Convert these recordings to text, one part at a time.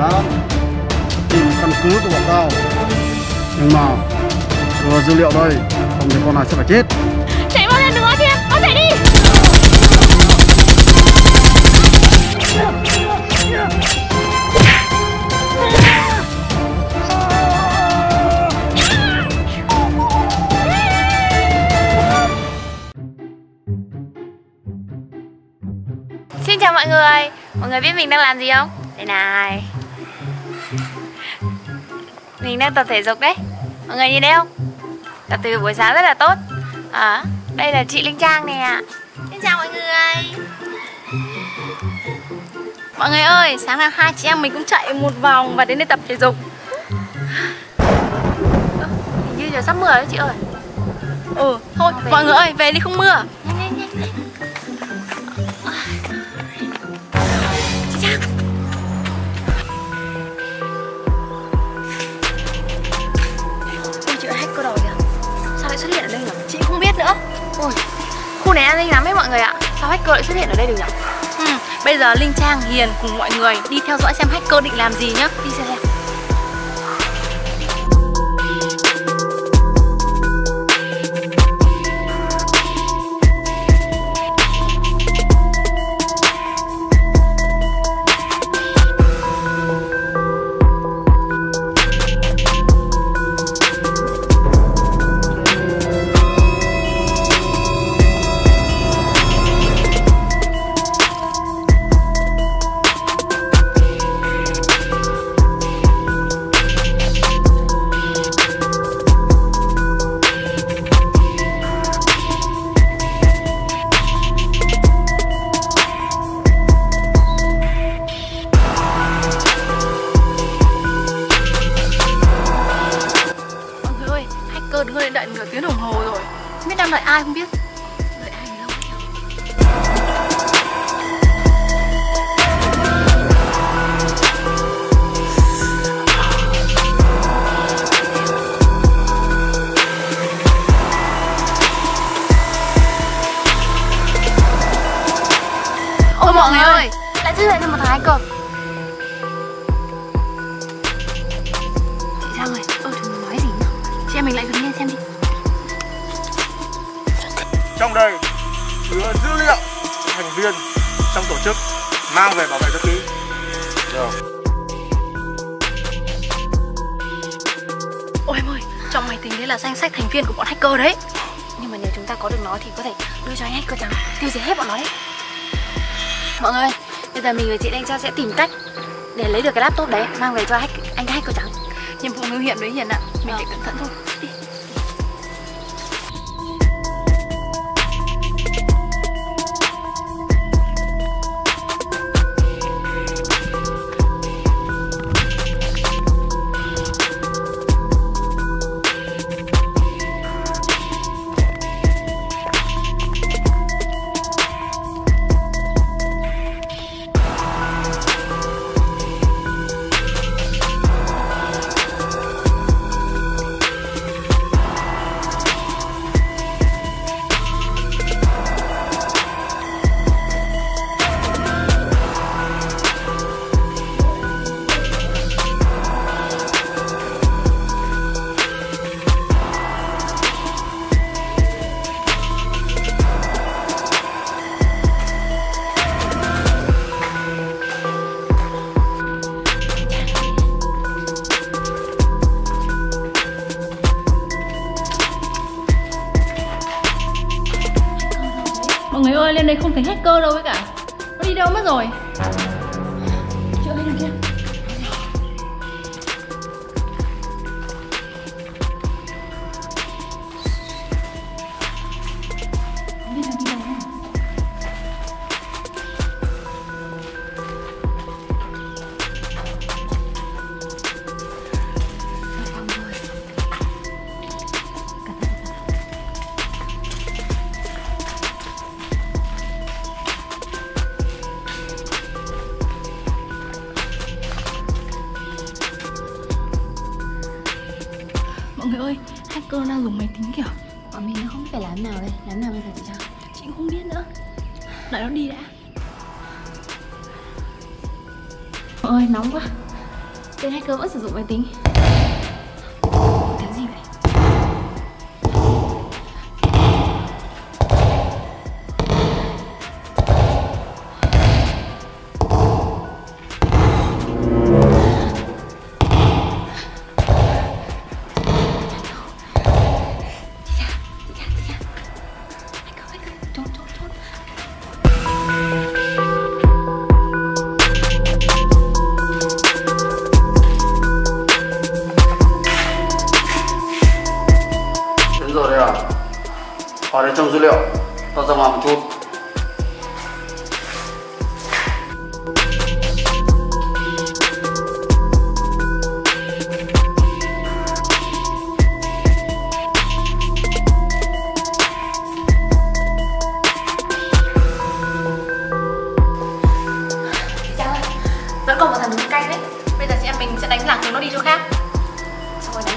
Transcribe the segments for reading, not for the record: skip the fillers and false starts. có tìm căn cứ của bọn tao, nhưng mà vừa dữ liệu đây không thì con này sẽ phải chết. Chạy bao lên đừng nói kia, con chạy đi. Xin chào mọi người biết mình đang làm gì không? Đây này, mình đang tập thể dục đấy, mọi người nhìn thấy không? Tập từ buổi sáng rất là tốt. Đây là chị Linh Trang nè. Xin chào mọi người. Mọi người ơi, sáng nay hai chị em mình cũng chạy một vòng và đến đây tập thể dục. Hình như giờ sắp mưa đấy chị ơi. Ừ, thôi mọi người ơi, về đi không mưa. Xuất hiện ở đây nhỉ? Chị không biết nữa. Ôi, khu này an ninh lắm ấy mọi người ạ. Sao hacker lại xuất hiện ở đây được nhỉ? Bây giờ Linh Trang Hiền cùng mọi người đi theo dõi xem hacker định làm gì nhá. Đi xem. Đợi nửa tiếng đồng hồ rồi, không biết đang đợi ai, không biết đợi ai lâu lắm. Ôi mọi người ơi, lại xuất hiện thêm một thằng hacker. Chị Trang ơi, chúng nói gì nhỉ? Chị em mình lại đứng lên xem đi. Trong đây chứa dữ liệu thành viên trong tổ chức, mang về bảo vệ rất kỹ. Ôi em ơi, trong máy tính đấy là danh sách thành viên của bọn hacker đấy. Nhưng mà nếu chúng ta có được nó thì có thể đưa cho anh hacker rằng tiêu diệt hết bọn nó đấy. Mọi người, bây giờ mình và chị Linh Trang sẽ tìm cách để lấy được cái laptop đấy, mang về cho anh hacker trắng. Nhiệm vụ nguy hiểm đấy Hiền ạ, mình phải cẩn thận thôi. Đi. Mọi người ơi, lên đây không thấy hacker đâu với cả. Nó đi đâu mất rồi? Chị ơi, đằng kia. Mọi người ơi, hacker đang dùng máy tính kìa. Bọn mình nó không biết phải làm nào đây. Làm nào bây giờ chị Trang? Chị cũng không biết nữa. Đợi nó đi đã. Mọi ơi, nóng quá. Tên hacker vẫn sử dụng máy tính. Cái gì vậy? Vào đây trong dữ liệu, tao ra ngoài một chút. Chào ơi, vẫn còn một thằng đứng canh đấy. Bây giờ chị em mình sẽ đánh lạc rồi nó đi chỗ khác. Xong rồi đánh.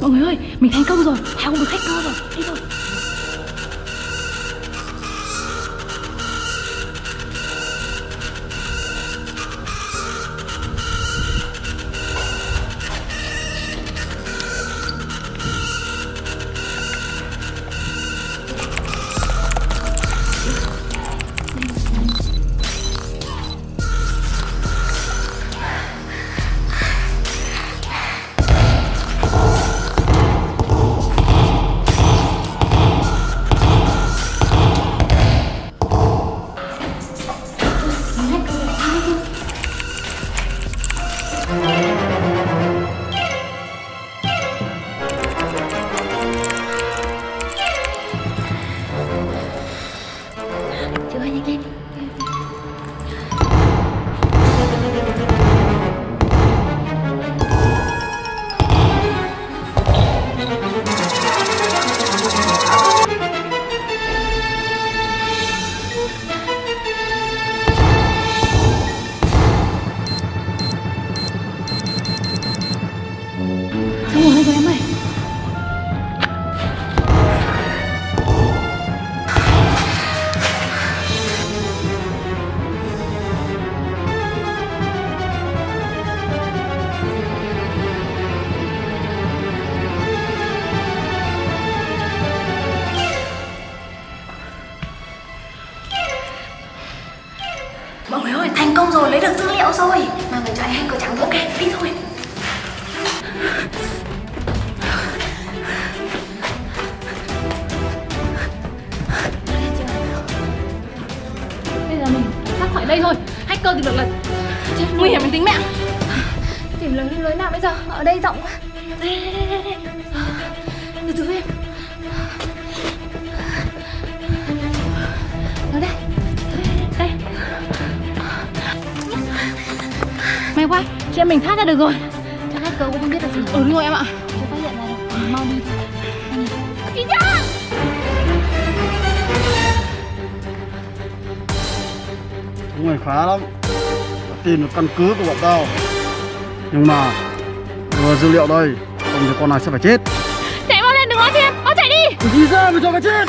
Mọi người ơi, mình thành công rồi, thao được hacker rồi, đi thôi. Mọi người ơi, thành công rồi, lấy được dữ liệu rồi. Mà mình cho anh hành có trắng. Ok, đi thôi. Bây giờ mình thoát khỏi đây thôi. Hacker tìm được lần. Nguy hiểm đến tính mạng. Tìm lối nào bây giờ? Ở đây rộng quá. Đây. Từ từ em. Nó đây. May quá, chị em mình thoát ra được rồi. Chắc hacker cũng không biết được gì. Đúng rồi em ạ. Chưa phát hiện ra đâu, mau đi thôi. Chị Trang! Chúng mày khá lắm. Đã tìm được căn cứ của bọn tao. Nhưng mà vừa dữ liệu đây, không thì con này sẽ phải chết. Chạy mau lên, đừng nói thêm, nó chạy đi. Cứ đi ra mà cho nó chết.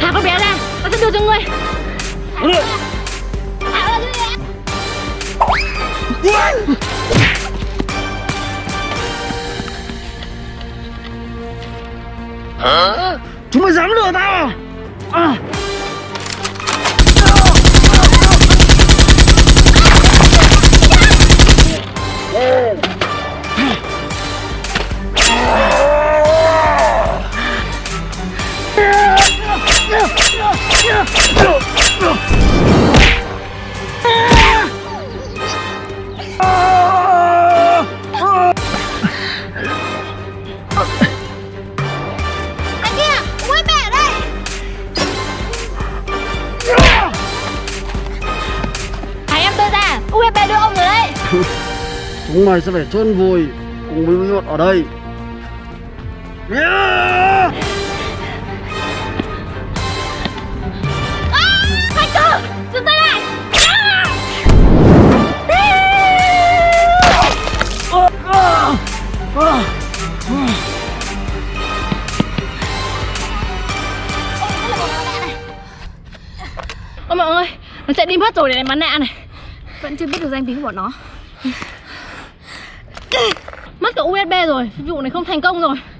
Thả con bé ra, tao sẽ đưa cho người. Chúng mày dám lừa tao à? Chúng mày sẽ phải chôn vùi cùng với bọn ở đây. Hacker, dừng tay lại. mọi người. Nó chạy đi mất rồi này, mặt nạ này. Vẫn chưa biết được danh tính của bọn nó. Mất cả USB rồi, vụ này không thành công rồi.